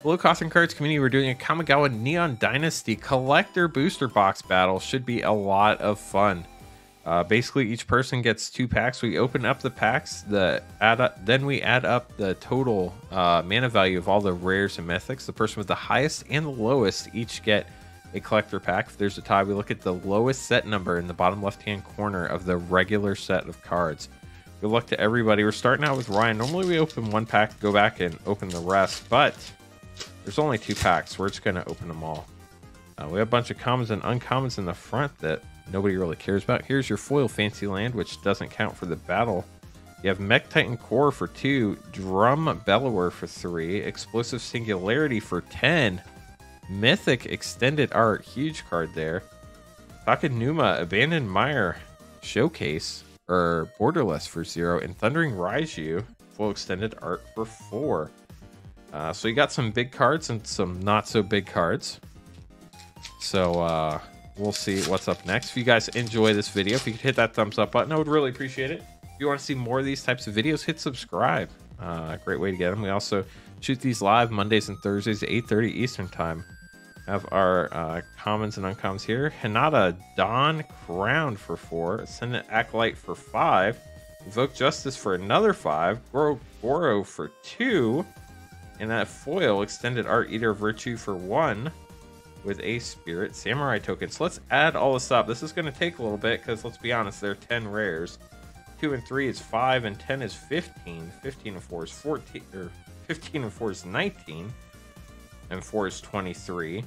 Hello Cothran Cards community, we're doing a Kamigawa Neon Dynasty Collector Booster Box Battle. Should be a lot of fun. Basically, each person gets two packs. We open up the packs, then we add up the total mana value of all the rares and mythics. The person with the highest and the lowest each get a collector pack. If there's a tie, we look at the lowest set number in the bottom left-hand corner of the regular set of cards. Good luck to everybody. We're starting out with Ryan. Normally, we open one pack, go back and open the rest, but there's only two packs. We're just going to open them all. We have a bunch of commons and uncommons in the front that nobody really cares about. Here's your foil Fantasyland, which doesn't count for the battle. You have Mech Titan Core for 2, Drum Bellower for 3, Explosive Singularity for 10, Mythic Extended Art, huge card there. Takenuma, Abandoned Mire, Showcase, or Borderless for 0, and Thundering Raiju, foil Extended Art for 4. So you got some big cards and some not so big cards. So we'll see what's up next. If you guys enjoy this video, if you could hit that thumbs up button, I would really appreciate it. If you want to see more of these types of videos, hit subscribe. Great way to get them. We also shoot these live Mondays and Thursdays at 8:30 Eastern time. Have our commons and uncommons here. Hinata Dawn Crown for 4, Ascendant Acolyte for 5, Invoke Justice for another 5, Goro Goro for 2. And that foil, Extended Art, Eater of Virtue for 1 with a Spirit Samurai token. So let's add all this up. This is going to take a little bit because, let's be honest, there are 10 rares. 2 and 3 is 5 and 10 is 15. 15 and 4 is 14. Or 15 and 4 is 19. And 4 is 23.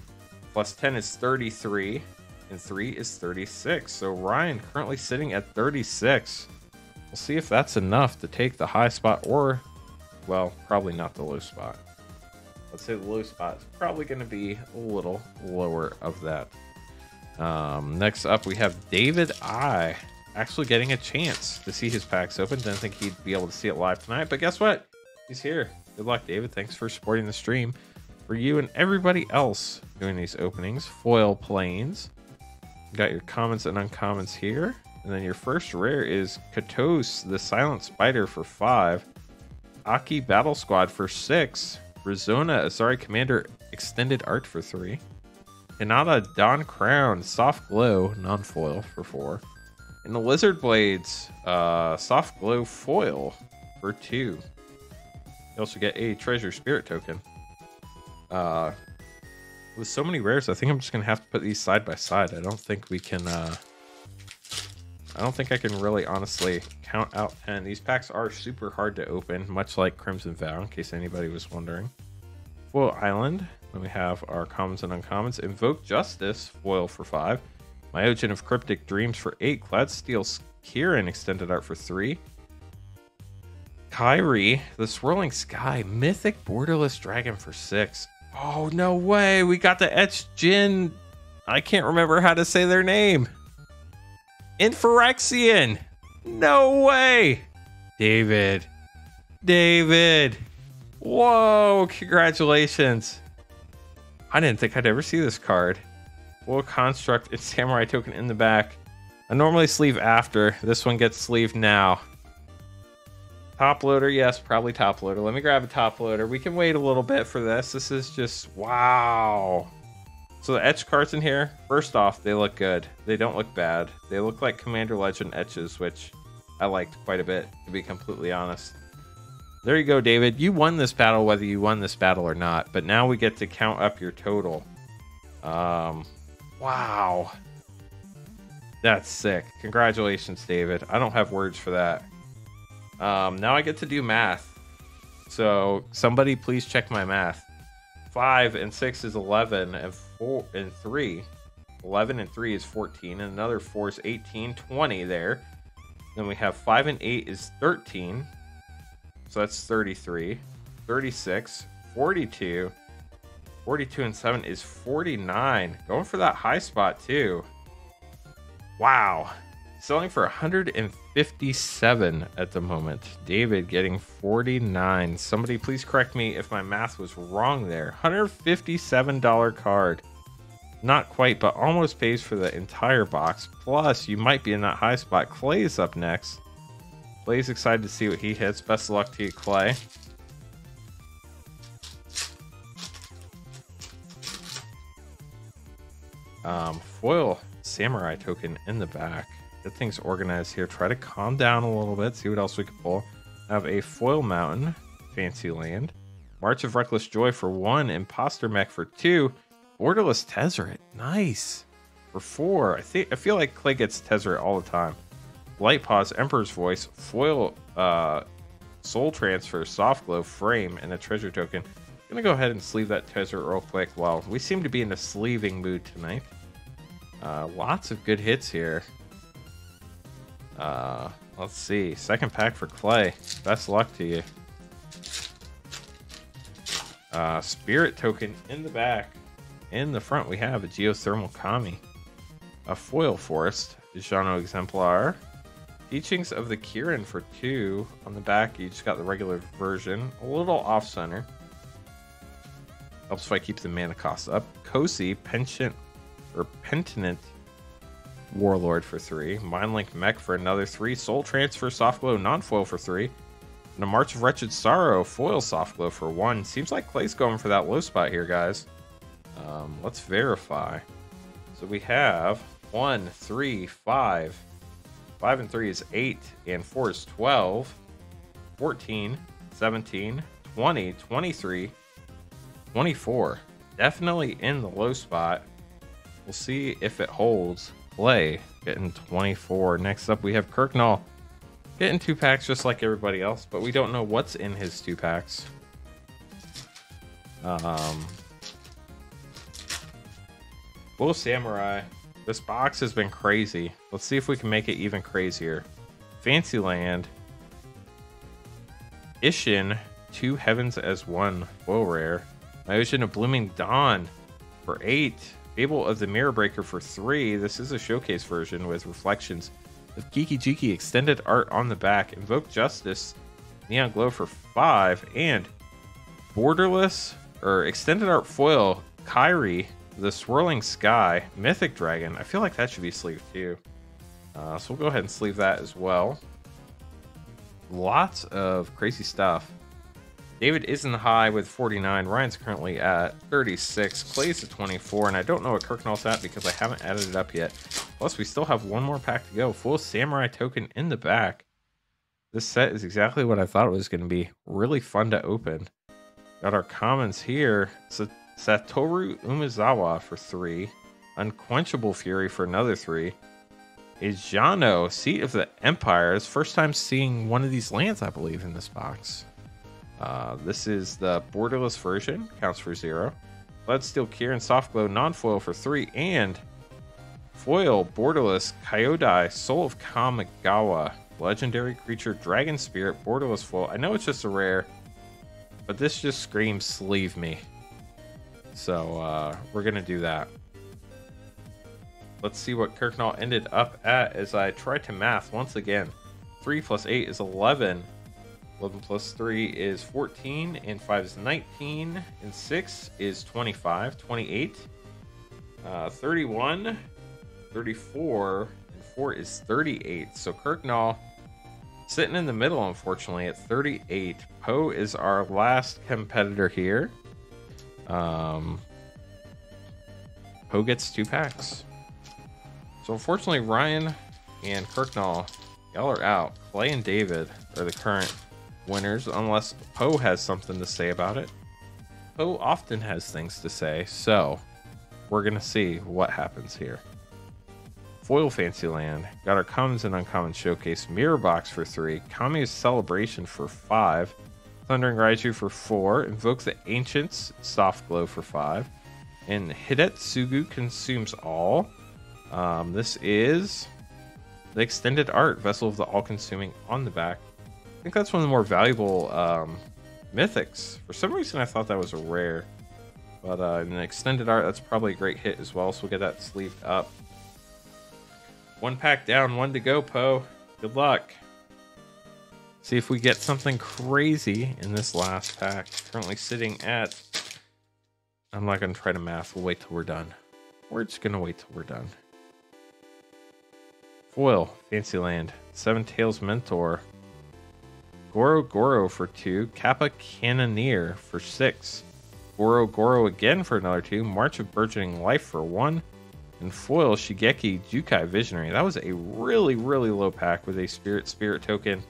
Plus 10 is 33. And 3 is 36. So Ryan currently sitting at 36. We'll see if that's enough to take the high spot or, well, probably not the low spot. Let's say the low spot is probably going to be a little lower of that. Next up, we have David I. Actually getting a chance to see his packs open. Didn't think he'd be able to see it live tonight, but guess what? He's here. Good luck, David. Thanks for supporting the stream. For you and everybody else doing these openings, foil planes. You got your commons and uncommons here. And then your first rare is Katos, the Silent Spider for 5. Aki Battle Squad for 6, Rizona Azari Commander Extended Art for 3, Kanata Dawn Crown Soft Glow non-foil for 4, and the Lizard Blades Soft Glow foil for 2. You also get a Treasure Spirit token. With so many rares, I think I'm just gonna have to put these side by side. I don't think we can. I don't think I can really honestly count out 10. These packs are super hard to open, much like Crimson Vow, in case anybody was wondering. Foil Island. Then we have our commons and uncommons. Invoke Justice, foil for 5. Myojin of Cryptic Dreams for 8. Gladsteel Kirin Extended Art for 3. Kairi, the Swirling Sky, Mythic Borderless Dragon for 6. Oh, no way. We got the Etched. I can't remember how to say their name. Phyrexian. No way. David. Whoa, congratulations. I didn't think I'd ever see this card. We'll construct its samurai token in the back. I normally sleeve after. This one gets sleeved now. Top loader, yes, probably top loader. Let me grab a top loader. We can wait a little bit for this. This is just, wow. So the etched cards in here, first off, they look good. They don't look bad. They look like Commander Legend etches, which I liked quite a bit, to be completely honest. There you go, David. You won this battle, whether you won this battle or not. But now we get to count up your total. Wow. That's sick. Congratulations, David. I don't have words for that. Now I get to do math. So somebody please check my math. 5 and 6 is 11, and 4 and 3. 11 and 3 is 14, and another 4 is 18, 20 there. Then we have 5 and 8 is 13. So that's 33, 36, 42. 42 and 7 is 49. Going for that high spot, too. Wow. Selling for 157 at the moment. David getting 49. Somebody please correct me if my math was wrong there. $157 card. Not quite, but almost pays for the entire box. Plus, you might be in that high spot. Clay is up next. Clay's excited to see what he hits. Best of luck to you, Clay. Foil Samurai token in the back. Get things organized here. Try to calm down a little bit. See what else we can pull. Have a Foil Mountain. Fancyland. March of Reckless Joy for 1. Imposter Mech for 2. Borderless Tezzeret. Nice. For 4. I feel like Clay gets Tezzeret all the time. Light Paws, Emperor's Voice, Foil Soul Transfer, Soft Glow, Frame, and a Treasure Token. I'm going to go ahead and sleeve that Tezzeret real quick. Well, we seem to be in a sleeving mood tonight. Lots of good hits here. Let's see. Second pack for Clay. Best luck to you. Spirit Token in the back. In the front, we have a Geothermal Kami. A Foil Forest, Geno Exemplar. Teachings of the Kirin for 2. On the back, you just got the regular version. A little off-center. Helps if I keep the mana cost up. Cozy Penchant, or Penitent Warlord for 3. Mindlink Mech for another 3. Soul Transfer, Soft Glow, Non-Foil for 3. And a March of Wretched Sorrow, Foil Soft Glow for 1. Seems like Clay's going for that low spot here, guys. Let's verify. So we have 1, 3, 5... 5 and 3 is 8, and 4 is 12, 14, 17, 20, 23, 24. Definitely in the low spot. We'll see if it holds. Clay getting 24. Next up, we have Kirknall getting 2 packs just like everybody else, but we don't know what's in his 2 packs. Bull Samurai. This box has been crazy. Let's see if we can make it even crazier. Fancyland. Ishin, 2 Heavens as 1. Foil rare. Myojin of Blooming Dawn for 8. Fable of the Mirror Breaker for 3. This is a showcase version with reflections of Geeky Jiki extended art on the back. Invoke Justice, Neon Glow for 5. And Borderless, or Extended Art Foil, Kairi, the Swirling Sky, Mythic Dragon. I feel like that should be sleeved too. So we'll go ahead and sleeve that as well. Lots of crazy stuff. David is in the high with 49. Ryan's currently at 36. Clay's at 24. And I don't know what Kirknall's at because I haven't added it up yet. Plus, we still have 1 more pack to go. Full Samurai token in the back. This set is exactly what I thought it was going to be. Really fun to open. Got our commons here. It's a Satoru Umezawa for 3. Unquenchable Fury for another 3. Ijano, Seat of the Empire. It's first time seeing one of these lands, I believe, in this box. This is the borderless version. Counts for 0. Gladsteel Kirin, Soft Glow, Non-Foil for 3. And Foil, Borderless, Kyodai, Soul of Kamigawa. Legendary creature, Dragon Spirit, Borderless Foil. I know it's just a rare, but this just screams sleeve me. So we're going to do that. Let's see what Kirknall ended up at as I try to math once again. 3 plus 8 is 11. 11 plus 3 is 14. And 5 is 19. And 6 is 25. 28. 31. 34. And 4 is 38. So Kirknall sitting in the middle, unfortunately, at 38. Poe is our last competitor here. Poe gets 2 packs. So unfortunately, Ryan and Kirknall, y'all are out. Clay and David are the current winners, unless Poe has something to say about it. Poe often has things to say, so we're gonna see what happens here. Foil Fancyland. Got our commons and uncommon showcase. Mirror Box for 3. Kami's Celebration for 5. Thundering Raiju for 4, Invoke the Ancients, Soft Glow for 5, and Hidetsugu Consumes All. This is the extended art, Vessel of the All-Consuming on the back. I think that's one of the more valuable mythics. For some reason, I thought that was a rare, but in the extended art, that's probably a great hit as well, so we'll get that sleeved up. 1 pack down, 1 to go, Poe. Good luck. See if we get something crazy in this last pack. Currently sitting at... I'm not going to try to math. We'll wait till we're done. We're just going to wait till we're done. Foil, Fancyland. Seven Tails Mentor. Goro Goro for 2. Kappa Cannoneer for 6. Goro Goro again for another 2. March of Burgeoning Life for 1. And foil Shigeki Jukai Visionary. That was a really, really low pack with a Spirit token.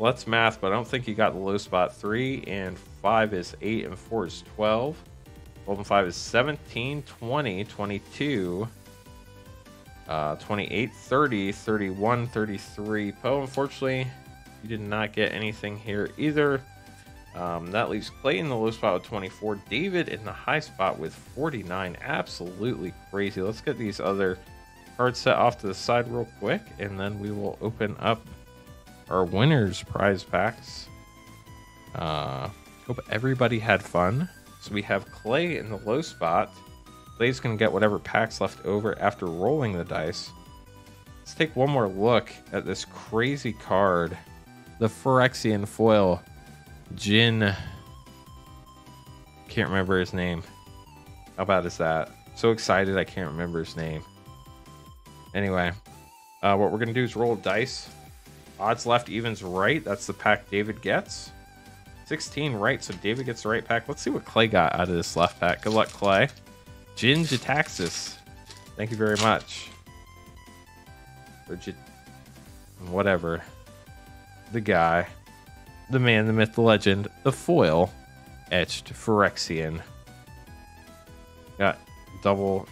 Let's math, but I don't think he got the low spot. 3 and 5 is 8 and 4 is 12. 12 and 5 is 17, 20, 22, 28, 30, 31, 33. Poe, unfortunately, you did not get anything here either. That leaves Clay in the low spot with 24. David in the high spot with 49. Absolutely crazy. Let's get these other cards set off to the side real quick, and then we will open up our winners' prize packs. Hope everybody had fun. So we have Clay in the low spot. Clay's going to get whatever packs left over after rolling the dice. Let's take one more look at this crazy card. The Phyrexian foil. Jin, can't remember his name. How bad is that? So excited I can't remember his name. Anyway, what we're gonna do is roll dice. Odds left, evens right. That's the pack David gets. 16 right, so David gets the right pack. Let's see what Clay got out of this left pack. Good luck, Clay. Jin Jitaxis, thank you very much. Or whatever. The guy. The man, the myth, the legend, the foil, Etched Phyrexian. Got double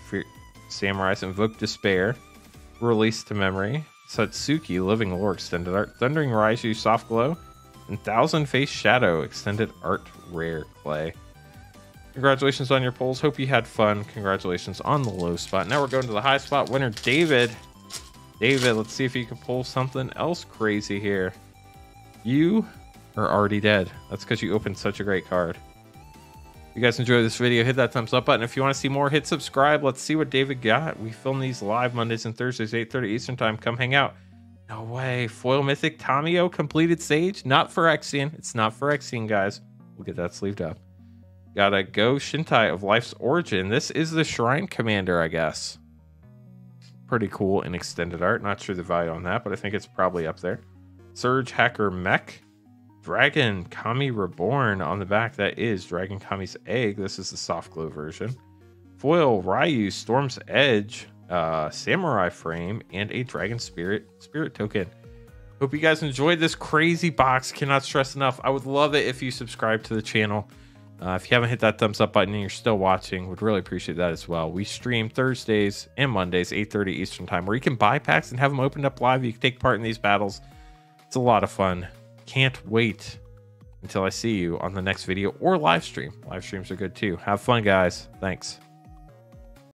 Samurai's Invoke Despair, Release to Memory, Satsuki, Living Lore Extended Art, Thundering Raiju Soft Glow, and Thousand Face Shadow Extended Art Rare. Clay, congratulations on your polls. Hope you had fun. Congratulations on the low spot. Now we're going to the high spot winner, David. David, let's see if you can pull something else crazy here. You are already dead. That's because you opened such a great card. If you guys enjoyed this video, hit that thumbs up button. If you want to see more, hit subscribe. Let's see what David got. We film these live Mondays and Thursdays, 8:30 Eastern time. Come hang out. No way. Foil Mythic Tamiyo completed Sage. Not Phyrexian. It's not Phyrexian, guys. We'll get that sleeved up. Got a Go Shintai of Life's Origin. This is the Shrine Commander, I guess. Pretty cool in extended art. Not sure the value on that, but I think it's probably up there. Surge Hacker Mech. Dragon Kami Reborn on the back. That is Dragon Kami's Egg. This is the soft glow version. Foil Ryu Storm's Edge, Samurai Frame, and a Dragon Spirit token. Hope you guys enjoyed this crazy box. Cannot stress enough. I would love it if you subscribe to the channel. If you haven't hit that thumbs up button and you're still watching, would really appreciate that as well. We stream Thursdays and Mondays, 8:30 Eastern time, where you can buy packs and have them opened up live. You can take part in these battles. It's a lot of fun. Can't wait until I see you on the next video or live stream. Live streams are good too. Have fun, guys. Thanks.